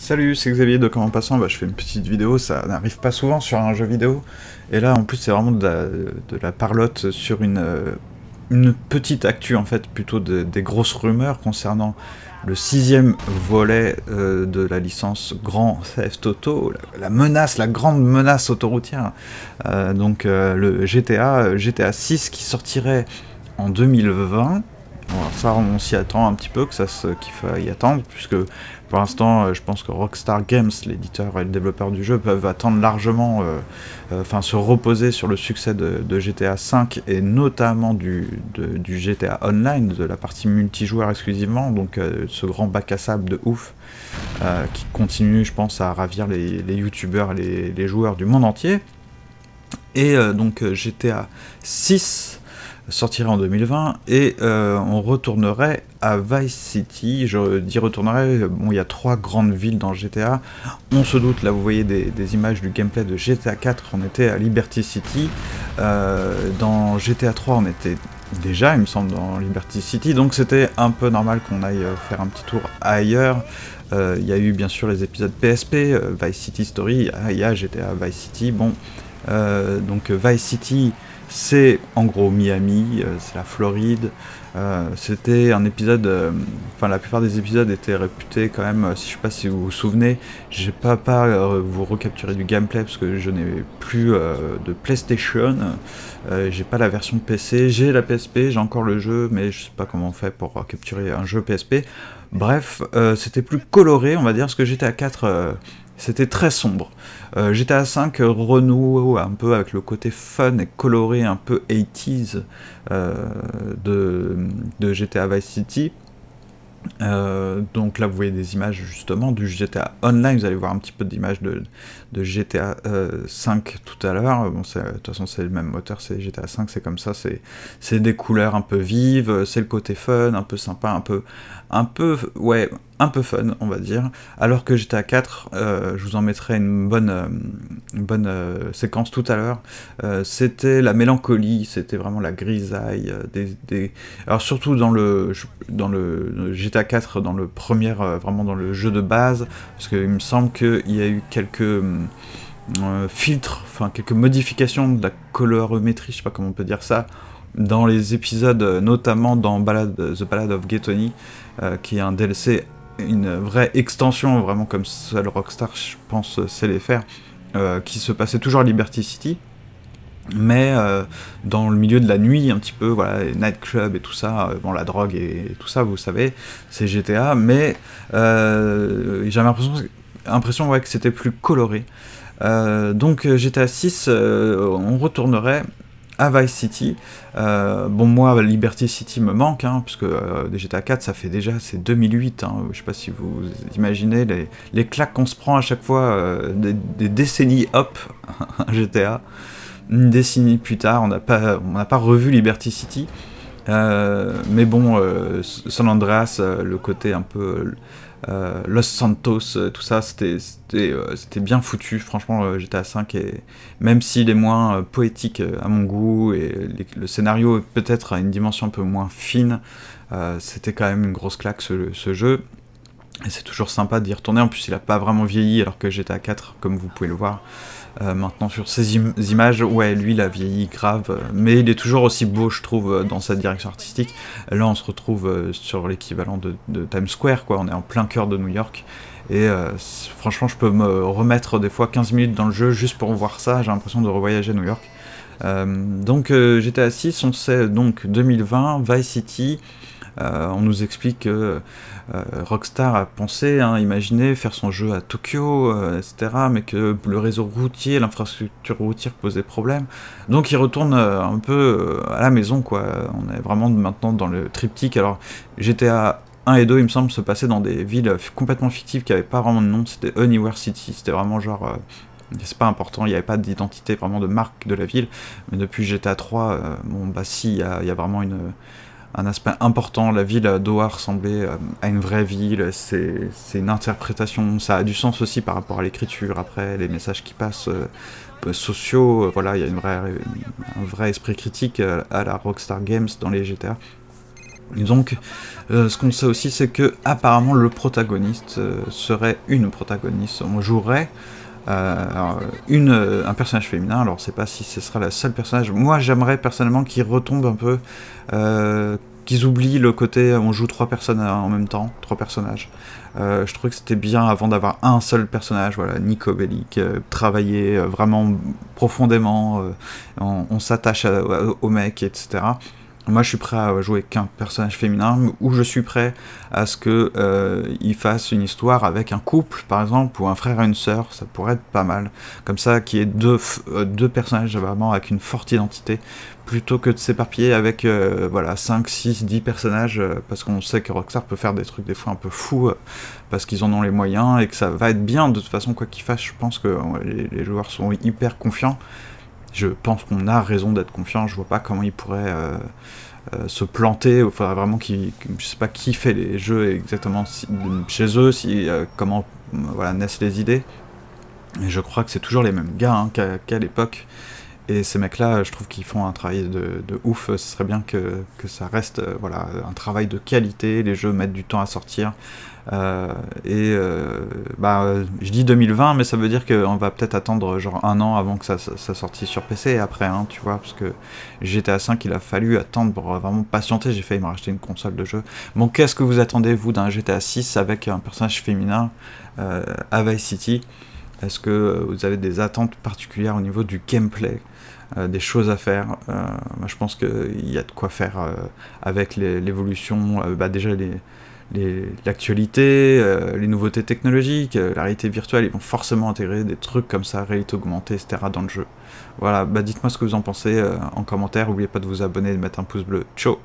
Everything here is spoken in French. Salut, c'est Xavier de Comme en Passant, je fais une petite vidéo, ça n'arrive pas souvent sur un jeu vidéo, et là en plus c'est vraiment de la parlotte sur une petite actu en fait, plutôt des grosses rumeurs concernant le 6e volet de la licence Grand Theft Auto, la grande menace autoroutière, le GTA 6 qui sortirait en 2020. Alors ça, on s'y attend un petit peu, qu'il faille attendre, puisque pour l'instant, je pense que Rockstar Games, l'éditeur et le développeur du jeu, peuvent attendre largement, se reposer sur le succès de GTA V, et notamment du GTA Online, de la partie multijoueur exclusivement, donc ce grand bac à sable de ouf, qui continue, je pense, à ravir les youtubeurs, les joueurs du monde entier. Et GTA 6 sortirait en 2020, et on retournerait à Vice City. Je dis retournerait, bon, il y a 3 grandes villes dans GTA, on se doute, là vous voyez des images du gameplay de GTA 4, on était à Liberty City, dans GTA 3 on était déjà, il me semble, dans Liberty City, donc c'était un peu normal qu'on aille faire un petit tour ailleurs. Il y a eu bien sûr les épisodes PSP, Vice City Story, il y a GTA Vice City, bon, Vice City, c'est en gros Miami, c'est la Floride, c'était un épisode, la plupart des épisodes étaient réputés quand même, je sais pas si vous vous souvenez, j'ai pas vous recapturer du gameplay parce que je n'ai plus de PlayStation, j'ai pas la version PC, j'ai la PSP, j'ai encore le jeu, mais je sais pas comment on fait pour capturer un jeu PSP. Bref, c'était plus coloré, on va dire, parce que GTA 4... c'était très sombre. GTA V renoue un peu avec le côté fun et coloré, un peu 80s de GTA Vice City. Donc là vous voyez des images justement du GTA Online, vous allez voir un petit peu d'images de GTA 5 tout à l'heure. Bon, de toute façon c'est le même moteur, c'est GTA 5, c'est comme ça, c'est des couleurs un peu vives, c'est le côté fun, un peu sympa, un peu fun on va dire, alors que GTA 4, je vous en mettrai une bonne séquence tout à l'heure, c'était la mélancolie, c'était vraiment la grisaille, alors surtout dans le GTA 4, dans le premier, vraiment dans le jeu de base, parce qu'il me semble qu'il y a eu quelques filtres, enfin quelques modifications de la colorimétrie, je sais pas comment on peut dire ça, dans les épisodes, notamment dans The Ballad of Ghetoni, qui est un DLC, une vraie extension, vraiment comme seul Rockstar, je pense, sait les faire, qui se passait toujours à Liberty City, mais dans le milieu de la nuit, un petit peu, voilà, les nightclubs et tout ça, bon, la drogue et tout ça, vous savez, c'est GTA, mais j'avais l'impression ouais, que c'était plus coloré. GTA 6, on retournerait à Vice City. Moi, Liberty City me manque, hein, puisque GTA 4, ça fait déjà, c'est 2008, hein, je sais pas si vous imaginez les claques qu'on se prend à chaque fois, des décennies, hop, GTA. Une décennie plus tard, on n'a pas revu Liberty City, San Andreas, le côté un peu Los Santos, tout ça, c'était bien foutu, franchement, GTA V, et même s'il est moins poétique à mon goût, et le scénario peut-être a une dimension un peu moins fine, c'était quand même une grosse claque ce jeu. Et c'est toujours sympa d'y retourner, en plus il n'a pas vraiment vieilli, alors que GTA 4, comme vous pouvez le voir maintenant sur ces images, ouais, lui il a vieilli grave, mais il est toujours aussi beau, je trouve, dans sa direction artistique. Là on se retrouve sur l'équivalent de Times Square, quoi, on est en plein cœur de New York, et franchement je peux me remettre des fois 15 minutes dans le jeu juste pour voir ça, j'ai l'impression de revoyager à New York. GTA 6, on sait donc 2020, Vice City. On nous explique que Rockstar a pensé, hein, imaginé faire son jeu à Tokyo, etc., mais que le réseau routier, l'infrastructure routière posait problème. Donc il retourne un peu à la maison, quoi. On est vraiment maintenant dans le triptyque. Alors GTA 1 et 2, il me semble, se passaient dans des villes complètement fictives qui n'avaient pas vraiment de nom. C'était Anywhere City, c'était vraiment genre... c'est pas important, il n'y avait pas d'identité vraiment de marque de la ville. Mais depuis GTA 3, si, il y a vraiment un aspect important, la ville doit ressembler à une vraie ville, c'est une interprétation, ça a du sens aussi par rapport à l'écriture, après les messages qui passent sociaux, voilà, il y a un vrai esprit critique à la Rockstar Games dans les GTA. Et donc, ce qu'on sait aussi, c'est que apparemment le protagoniste serait une protagoniste. On jouerait un personnage féminin. Alors, c'est pas si ce sera la seule personnage. Moi, j'aimerais personnellement qu'ils retombent un peu, qu'ils oublient le côté on joue trois personnes en même temps, trois personnages. Je trouvais que c'était bien avant d'avoir un seul personnage, voilà, Nico Bellic, travailler vraiment profondément, on s'attache au mec, etc. Moi je suis prêt à jouer qu'un personnage féminin, ou je suis prêt à ce qu'il fasse une histoire avec un couple par exemple, ou un frère et une sœur, ça pourrait être pas mal. Comme ça qu'il y ait deux personnages vraiment avec une forte identité, plutôt que de s'éparpiller avec voilà, 5, 6, 10 personnages, parce qu'on sait que Rockstar peut faire des trucs des fois un peu fous, parce qu'ils en ont les moyens, et que ça va être bien de toute façon quoi qu'il fasse. Je pense que les joueurs sont hyper confiants. Je pense qu'on a raison d'être confiant, je vois pas comment ils pourraient se planter. Il faudrait vraiment qu'ils... Je sais pas qui fait les jeux exactement chez eux, comment voilà, naissent les idées. Et je crois que c'est toujours les mêmes gars hein, qu'à l'époque. Et ces mecs-là, je trouve qu'ils font un travail de ouf. Ce serait bien que ça reste voilà, un travail de qualité. Les jeux mettent du temps à sortir. Je dis 2020, mais ça veut dire qu'on va peut-être attendre genre un an avant que ça sortisse sur PC et après, hein, tu vois, parce que GTA V, il a fallu attendre pour vraiment patienter. J'ai failli me racheter une console de jeu. Bon, qu'est-ce que vous attendez, vous, d'un GTA 6 avec un personnage féminin à Vice City ? Est-ce que vous avez des attentes particulières au niveau du gameplay, des choses à faire? Moi, je pense qu'il y a de quoi faire avec l'évolution, déjà l'actualité, les nouveautés technologiques, la réalité virtuelle. Ils vont forcément intégrer des trucs comme ça, réalité augmentée, etc. dans le jeu. Voilà, dites-moi ce que vous en pensez en commentaire. N'oubliez pas de vous abonner et de mettre un pouce bleu. Ciao!